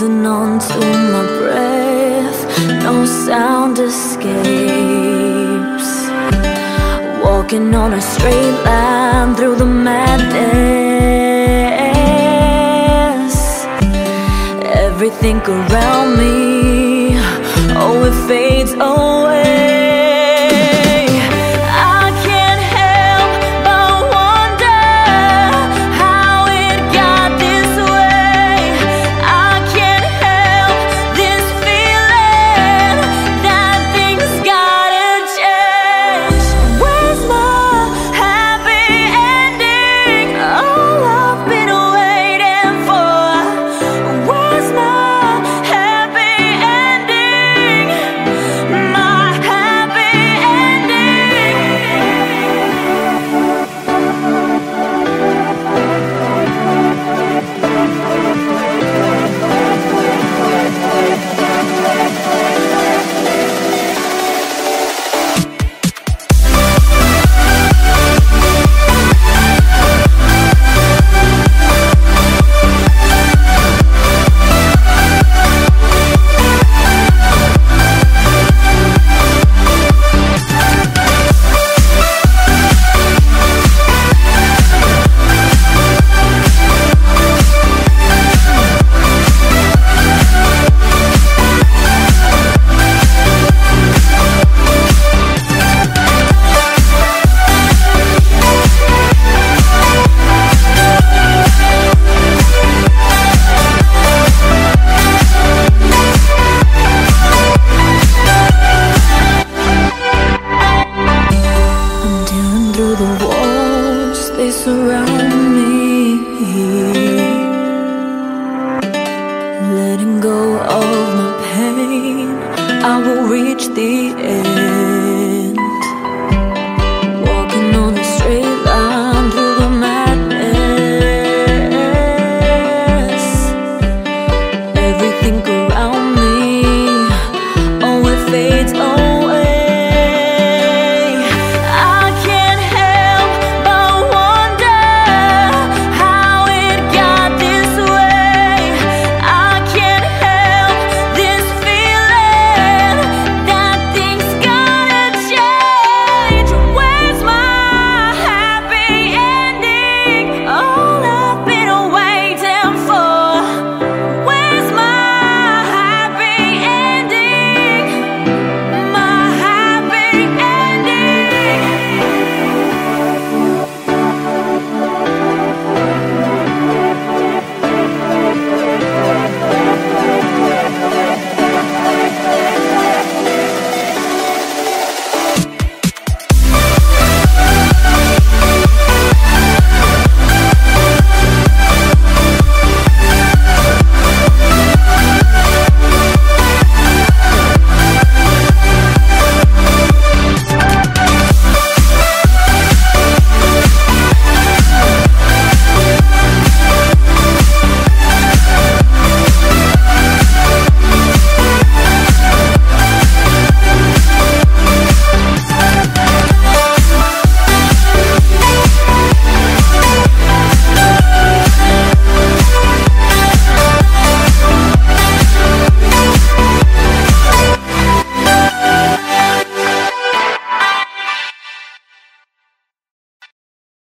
holding on to my breath, no sound escapes. Walking on a straight line through the madness. Everything around me, oh, it fades away. Letting go of my pain, I will reach the end.